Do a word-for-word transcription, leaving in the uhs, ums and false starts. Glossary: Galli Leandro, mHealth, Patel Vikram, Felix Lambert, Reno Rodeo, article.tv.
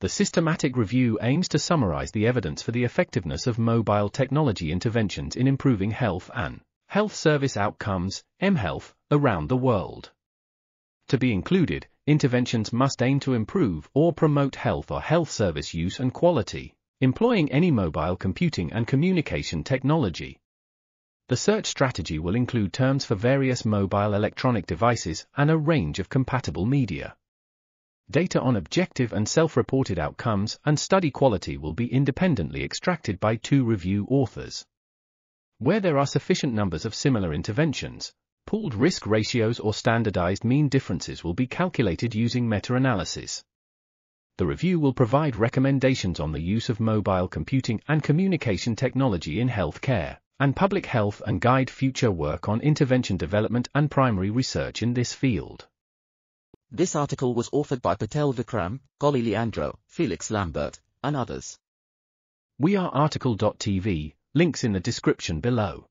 The systematic review aims to summarize the evidence for the effectiveness of mobile technology interventions in improving health and health service outcomes, mHealth, around the world. To be included, interventions must aim to improve or promote health or health service use and quality, employing any mobile computing and communication technology. The search strategy will include terms for various mobile electronic devices and a range of compatible media. Data on objective and self-reported outcomes and study quality will be independently extracted by two review authors. Where there are sufficient numbers of similar interventions, pooled risk ratios or standardized mean differences will be calculated using meta-analysis. The review will provide recommendations on the use of mobile computing and communication technology in healthcare and public health and guide future work on intervention development and primary research in this field. This article was authored by Patel Vikram, Galli Leandro, Felix Lambert, and others. We are article dot T V, links in the description below.